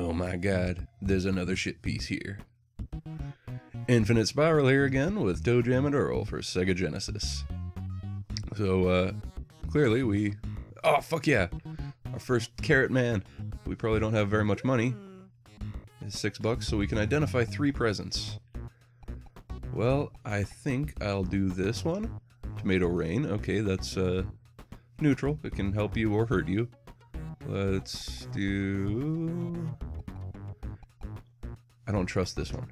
Oh my god, there's another shit piece here. Infinite Spiral here again with Toe Jam and Earl for Sega Genesis. So, clearly we... Oh, fuck yeah! Our first Carrot Man. We probably don't have very much money. It's $6, so we can identify 3 presents. Well, I think I'll do this one. Tomato Rain. Okay, that's, neutral. It can help you or hurt you. Let's do... I don't trust this one.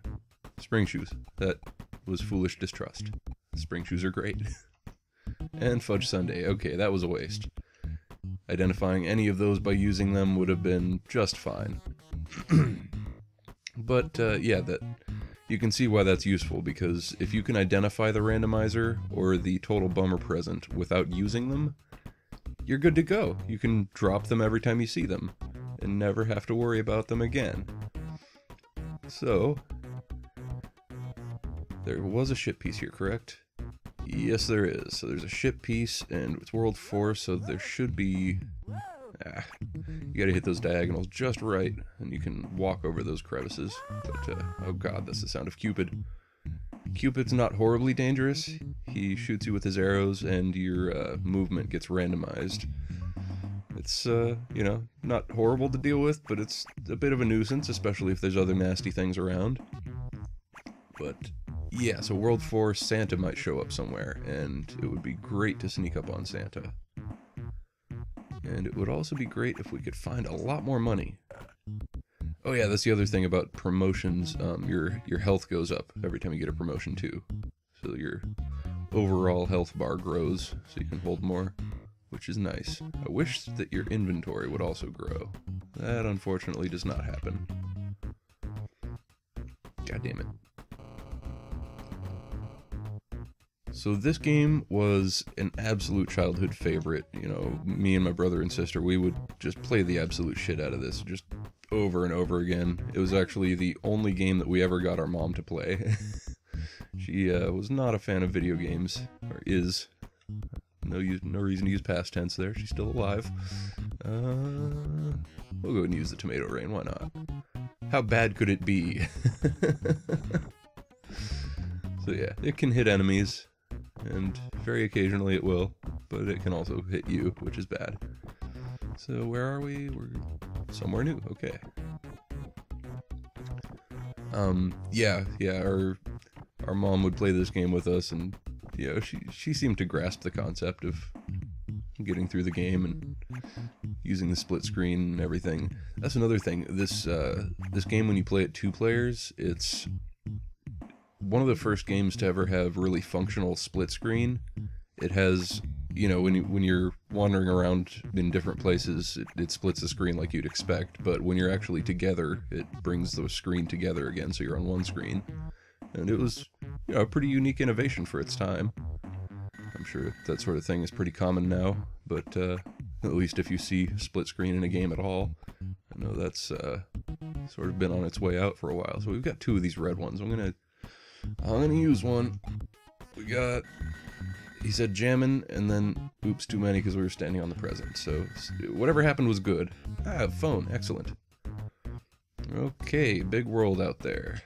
Spring Shoes. That was foolish distrust. Spring Shoes are great. And Fudge Sundae. Okay, that was a waste. Identifying any of those by using them would have been just fine. But, yeah, that you can see why that's useful, because if you can identify the randomizer or the total bummer present without using them, you're good to go. You can drop them every time you see them, and never have to worry about them again. So, there was a ship piece here, correct? Yes, there is. So there's a ship piece, and it's World 4, so there should be... Ah, you gotta hit those diagonals just right, and you can walk over those crevices. But, oh god, that's the sound of Cupid. Cupid's not horribly dangerous. He shoots you with his arrows, and your movement gets randomized. It's, you know, not horrible to deal with, but it's a bit of a nuisance, especially if there's other nasty things around. But, yeah, so World 4, Santa might show up somewhere, and it would be great to sneak up on Santa. And it would also be great if we could find a lot more money. Oh yeah, that's the other thing about promotions, your health goes up every time you get a promotion too. So your overall health bar grows, so you can hold more, which is nice. I wish that your inventory would also grow. That unfortunately does not happen. God damn it. So this game was an absolute childhood favorite. You know, me and my brother and sister, we would just play the absolute shit out of this, just over and over again. It was actually the only game that we ever got our mom to play. She was not a fan of video games, or is. No reason to use past tense there, she's still alive. We'll go and use the Tomato Rain, why not? How bad could it be? So yeah, it can hit enemies. And very occasionally it will, but it can also hit you, which is bad. So where are we? We're somewhere new, okay. Yeah, our mom would play this game with us, and you know, she seemed to grasp the concept of getting through the game and using the split screen and everything. That's another thing. This game, when you play it 2 players, it's one of the first games to ever have really functional split screen. It has, you know, when you're wandering around in different places, it splits the screen like you'd expect, but when you're actually together, it brings the screen together again, so you're on one screen. And it was, you know, a pretty unique innovation for its time. I'm sure that sort of thing is pretty common now, but at least if you see split screen in a game at all, I know that's sort of been on its way out for a while. So we've got 2 of these red ones. I'm gonna use one. We got... He said jammin', and then... Oops, too many because we were standing on the present. So, whatever happened was good. Ah, phone. Excellent. Okay, big world out there.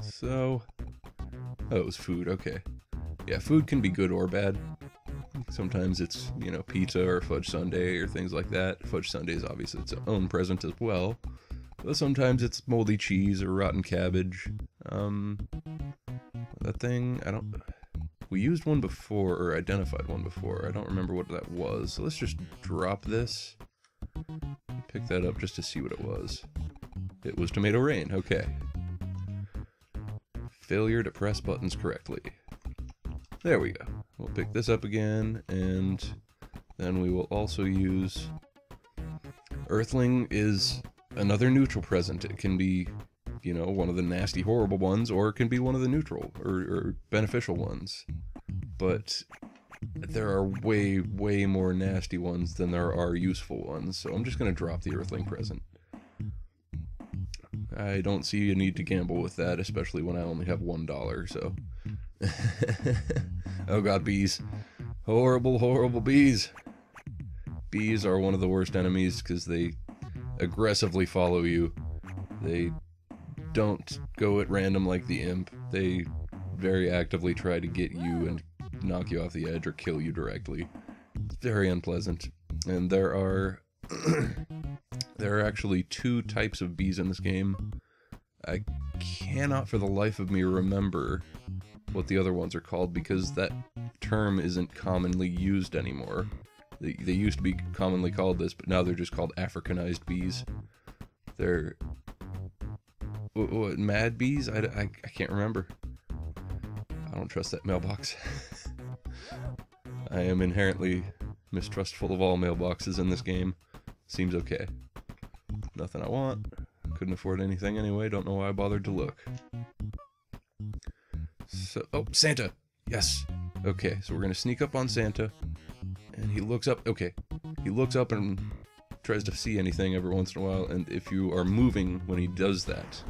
So... Oh, it was food. Okay. Yeah, food can be good or bad. Sometimes it's, you know, pizza or Fudge Sundae or things like that. Fudge Sundae is obviously its own present as well. But sometimes it's moldy cheese or rotten cabbage. That thing, I don't... We used one before, or identified one before. I don't remember what that was. So let's just drop this. Pick that up just to see what it was. It was Tomato Rain, okay. Failure to press buttons correctly. There we go. We'll pick this up again, and then we will also use... Earthling is another neutral present. It can be, you know, one of the nasty, horrible ones, or it can be one of the neutral, or beneficial ones. But there are way, way more nasty ones than there are useful ones, so I'm just going to drop the Earthling present. I don't see a need to gamble with that, especially when I only have $1, so... Oh god, bees. Horrible, horrible bees! Bees are one of the worst enemies, because they aggressively follow you. They don't go at random like the imp. They very actively try to get you and knock you off the edge or kill you directly. It's very unpleasant. And there are there are actually two types of bees in this game. I cannot for the life of me remember what the other ones are called because that term isn't commonly used anymore. They used to be commonly called this, but now they're just called Africanized bees. They're... What, mad bees? I can't remember. I don't trust that mailbox. I am inherently mistrustful of all mailboxes in this game. Seems okay. Nothing I want. Couldn't afford anything anyway. Don't know why I bothered to look. So, oh, Santa! Yes! Okay, so we're gonna sneak up on Santa. And he looks up, okay. He looks up and tries to see anything every once in a while, and if you are moving when he does that.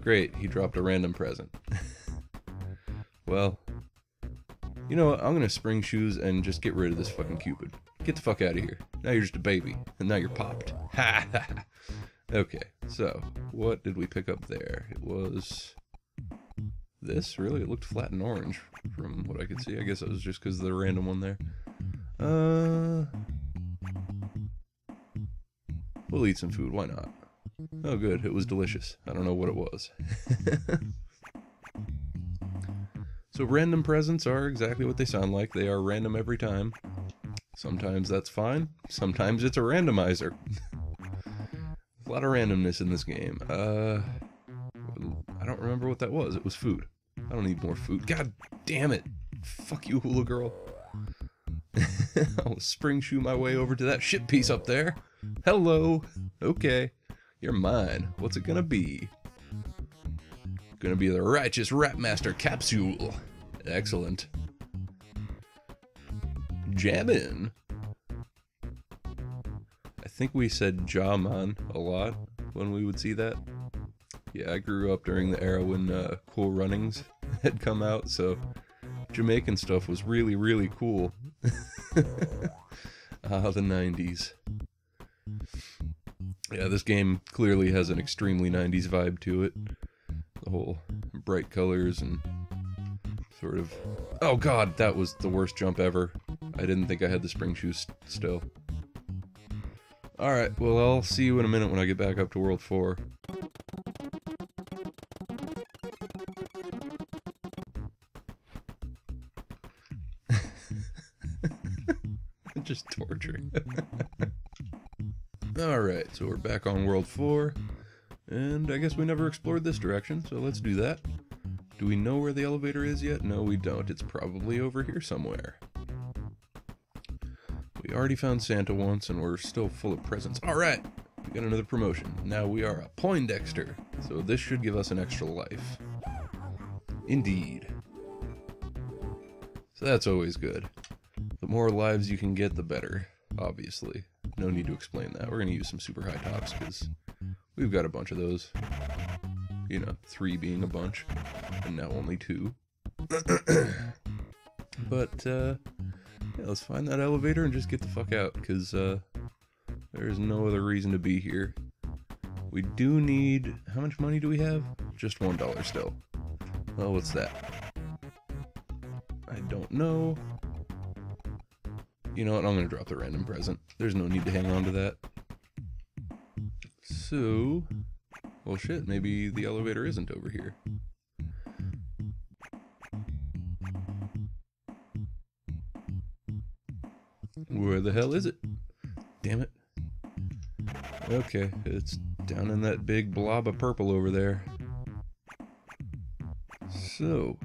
Great, he dropped a random present. Well, you know what, I'm gonna Spring Shoes and just get rid of this fucking Cupid. Get the fuck out of here. Now you're just a baby, and now you're popped. Ha ha! Okay, so, what did we pick up there? It was... this, really? It looked flat and orange from what I could see. I guess it was just because of the random one there. We'll eat some food, why not? Oh good, it was delicious. I don't know what it was. So random presents are exactly what they sound like. They are random every time. Sometimes that's fine, sometimes it's a randomizer. A lot of randomness in this game. I don't remember what that was. It was food. I don't need more food. God damn it! Fuck you, hula girl. I'll Spring Shoe my way over to that shit piece up there. Hello. Okay. You're mine. What's it gonna be? Gonna be the Righteous Rap Master capsule. Excellent. Jammin'. I think we said Jaman a lot when we would see that. Yeah, I grew up during the era when Cool Runnings had come out, so Jamaican stuff was really, really cool. Ah, the 90s. Yeah, this game clearly has an extremely 90s vibe to it. The whole bright colors and sort of... Oh god, that was the worst jump ever. I didn't think I had the Spring Shoes still. Alright, well I'll see you in a minute when I get back up to World 4. Just torture. Alright, so we're back on World 4, and I guess we never explored this direction, so let's do that. Do we know where the elevator is yet? No, we don't. It's probably over here somewhere. We already found Santa once, and we're still full of presents. Alright, we got another promotion. Now we are a Poindexter, so this should give us an extra life. Indeed. So that's always good. The more lives you can get, the better, obviously. No need to explain that. We're going to use some super high tops, because we've got a bunch of those. You know, 3 being a bunch, and now only 2. But, yeah, let's find that elevator and just get the fuck out, because there's no other reason to be here. We do need... how much money do we have? Just $1 still. Well, what's that? I don't know. You know what, I'm gonna drop the random present. There's no need to hang on to that. So... well shit, maybe the elevator isn't over here. Where the hell is it? Damn it. Okay, it's down in that big blob of purple over there. So...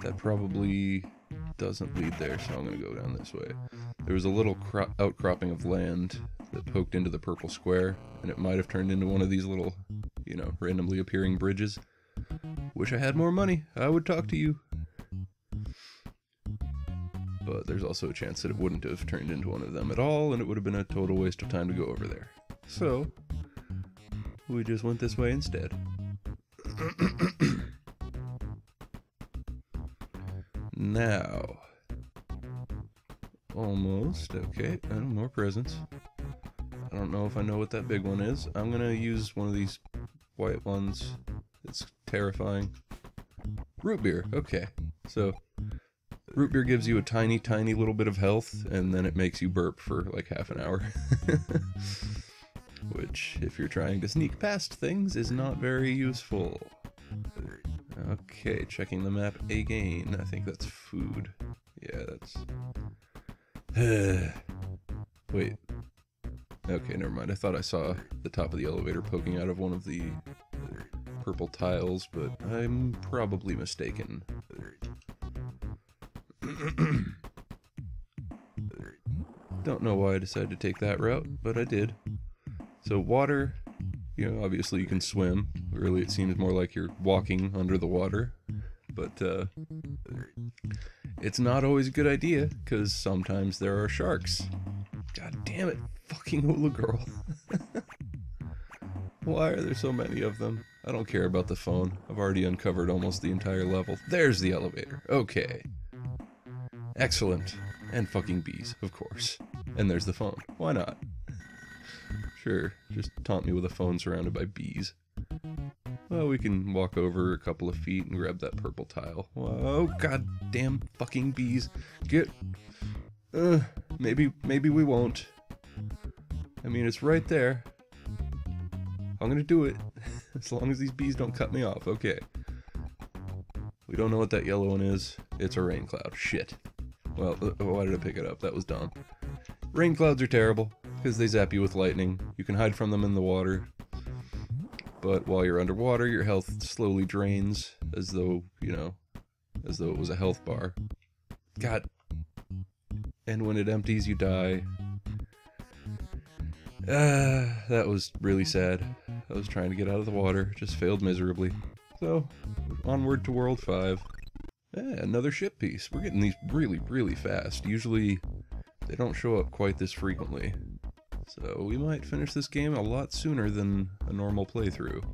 that probably... doesn't lead there, so I'm gonna go down this way. There was a little outcropping of land that poked into the purple square, and it might have turned into one of these little, you know, randomly appearing bridges. Wish I had more money, I would talk to you. But there's also a chance that it wouldn't have turned into one of them at all, and it would have been a total waste of time to go over there. So, we just went this way instead. Now, almost. Okay, and more presents. I don't know if I know what that big one is. I'm gonna use one of these white ones. It's terrifying. Root beer. Okay, so root beer gives you a tiny, tiny little bit of health, and then it makes you burp for like half an hour. Which, if you're trying to sneak past things, is not very useful. Okay, checking the map again. I think that's food. Yeah, that's... Wait. Okay, never mind. I thought I saw the top of the elevator poking out of one of the purple tiles, but I'm probably mistaken. Don't know why I decided to take that route, but I did. So water, you know, obviously you can swim. Really, it seems more like you're walking under the water. But it's not always a good idea, because sometimes there are sharks. God damn it, fucking hula girl. Why are there so many of them? I don't care about the phone. I've already uncovered almost the entire level. There's the elevator. Okay. Excellent. And fucking bees, of course. And there's the phone. Why not? Sure, just taunt me with a phone surrounded by bees. Well, we can walk over a couple of feet and grab that purple tile. Oh, goddamn fucking bees. Get... maybe we won't. I mean, it's right there. I'm gonna do it. As long as these bees don't cut me off. Okay. We don't know what that yellow one is. It's a rain cloud. Shit. Well, why did I pick it up? That was dumb. Rain clouds are terrible, because they zap you with lightning. You can hide from them in the water. But while you're underwater, your health slowly drains, as though, you know, as though it was a health bar. God. And when it empties, you die. That was really sad. I was trying to get out of the water, just failed miserably. So, onward to World 5. Another ship piece. We're getting these really, really fast. Usually, they don't show up quite this frequently. So, we might finish this game a lot sooner than a normal playthrough.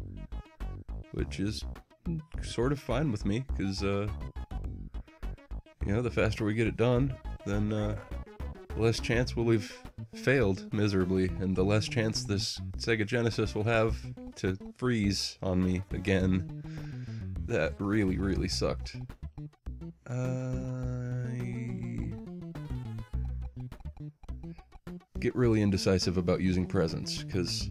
Which is sort of fine with me, because, you know, the faster we get it done, then, the less chance we'll have failed miserably, and the less chance this Sega Genesis will have to freeze on me again. That really, really sucked. I get really indecisive about using presents, because,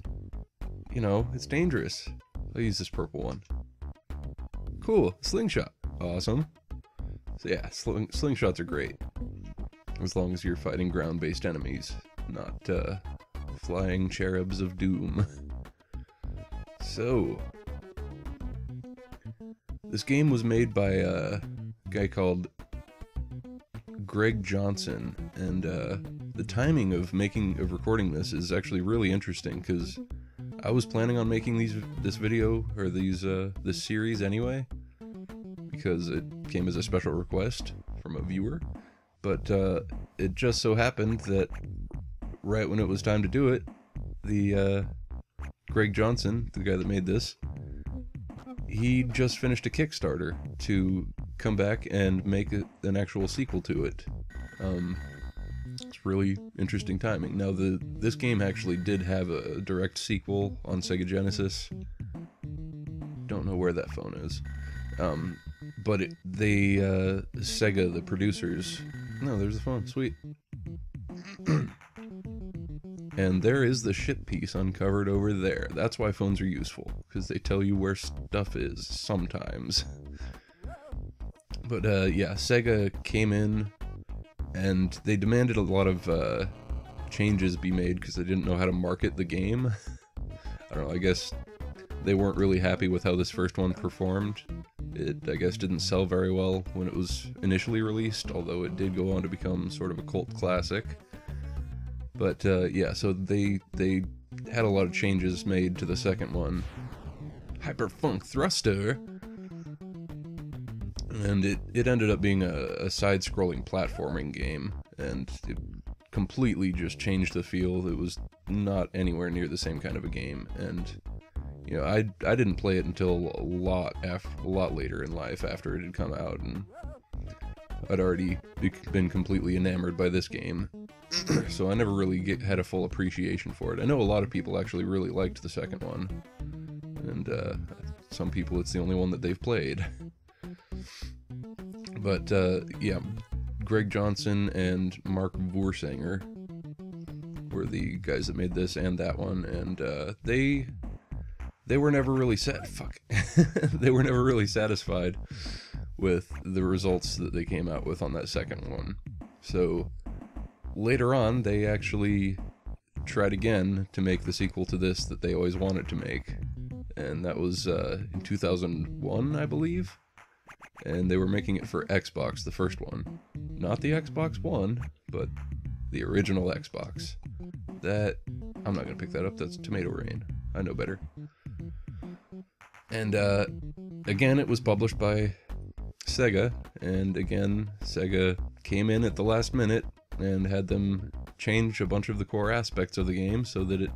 you know, it's dangerous. I'll use this purple one. Cool, slingshot. Awesome. So yeah, slingshots are great. As long as you're fighting ground-based enemies, not flying cherubs of doom. So, this game was made by a guy called Greg Johnson, and the timing of recording this is actually really interesting, because I was planning on making this series anyway, because it came as a special request from a viewer. But it just so happened that right when it was time to do it, the Greg Johnson, the guy that made this, he just finished a Kickstarter to come back and make an actual sequel to it. It's really interesting timing. Now, this game actually did have a direct sequel on Sega Genesis. Don't know where that phone is. But Sega, the producers... No, there's the phone. Sweet. And there is the ship piece uncovered over there. That's why phones are useful, because they tell you where stuff is sometimes. But yeah, Sega came in and they demanded a lot of changes be made because they didn't know how to market the game. I don't know, I guess they weren't really happy with how this first one performed. It, I guess, didn't sell very well when it was initially released, although it did go on to become sort of a cult classic. But, yeah, so they had a lot of changes made to the second one. Hyperfunk Thruster! And it ended up being a side-scrolling platforming game, and it completely just changed the feel. It was not anywhere near the same kind of a game, and... You know, I didn't play it until a lot later in life after it had come out, and I'd already been completely enamored by this game, so I never really had a full appreciation for it. I know a lot of people actually really liked the second one, and some people it's the only one that they've played. But yeah, Greg Johnson and Mark Voranger were the guys that made this and that one, and they were never really they were never really satisfied with the results that they came out with on that second one. So later on, they actually tried again to make the sequel to this that they always wanted to make, and that was in 2001, I believe. And they were making it for Xbox, the first one. Not the Xbox One, but the original Xbox. That, I'm not gonna pick that up, that's Tomato Rain. I know better. And again, it was published by Sega, and again, Sega came in at the last minute and had them change a bunch of the core aspects of the game so that it,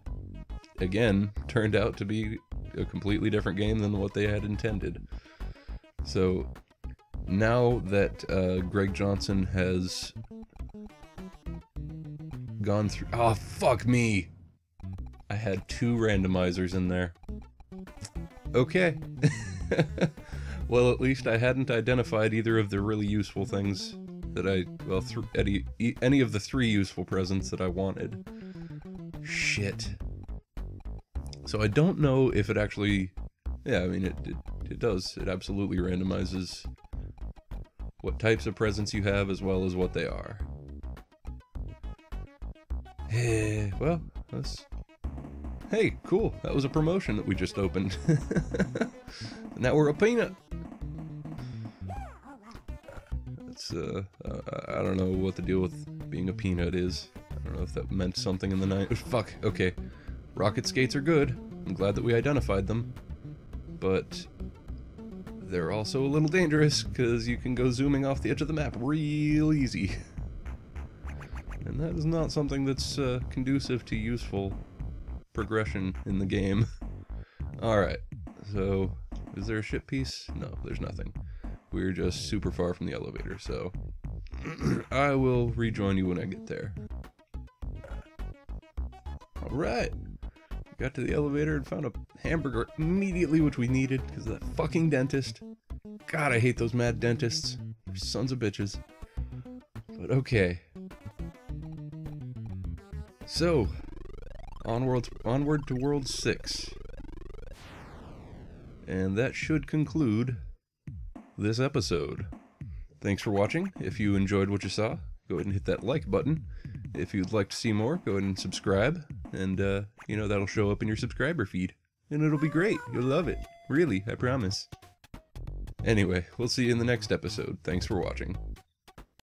again, turned out to be a completely different game than what they had intended. So now that Greg Johnson has gone through... Oh, fuck me! I had two randomizers in there. Okay. Well, at least I hadn't identified either of the really useful things that I... Well, any of the three useful presents that I wanted. Shit. So I don't know if it actually... Yeah, I mean, it does. It absolutely randomizes what types of presents you have as well as what they are. Hey, well, that's... Hey, cool. That was a promotion that we just opened. Now we're a peanut. That's, I don't know what the deal with being a peanut is. I don't know if that meant something in the night. Fuck, okay. Rocket skates are good. I'm glad that we identified them. But they're also a little dangerous, because you can go zooming off the edge of the map real easy. And that is not something that's conducive to useful progression in the game. Alright, so is there a ship piece? No, there's nothing. We're just super far from the elevator, so I will rejoin you when I get there. Alright! Got to the elevator and found a hamburger immediately, which we needed because of that fucking dentist. God, I hate those mad dentists. They're sons of bitches. But okay. So, onward to World 6. And that should conclude this episode. Thanks for watching. If you enjoyed what you saw, go ahead and hit that like button. If you'd like to see more, go ahead and subscribe. And, you know, that'll show up in your subscriber feed. And it'll be great. You'll love it. Really, I promise. Anyway, we'll see you in the next episode. Thanks for watching.